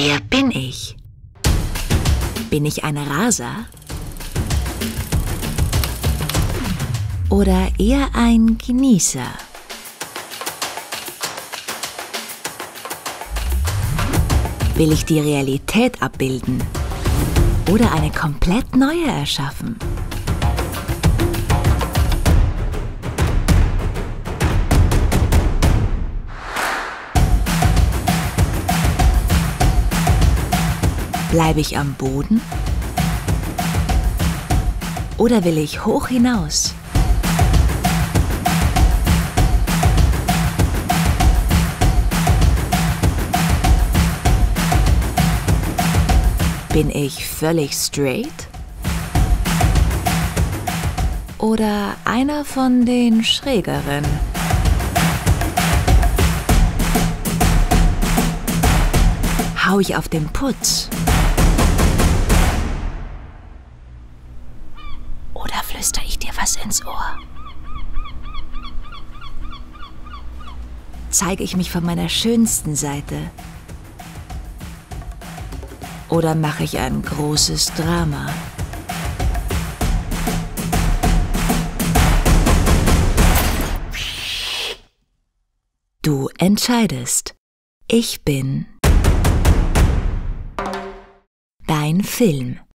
Wer bin ich? Bin ich eine Raser? Oder eher ein Genießer? Will ich die Realität abbilden? Oder eine komplett neue erschaffen? Bleibe ich am Boden? Oder will ich hoch hinaus? Bin ich völlig straight? Oder einer von den Schrägeren? Hau ich auf den Putz? Oder flüstere ich dir was ins Ohr? Zeige ich mich von meiner schönsten Seite? Oder mache ich ein großes Drama? Du entscheidest. Ich bin dein Film.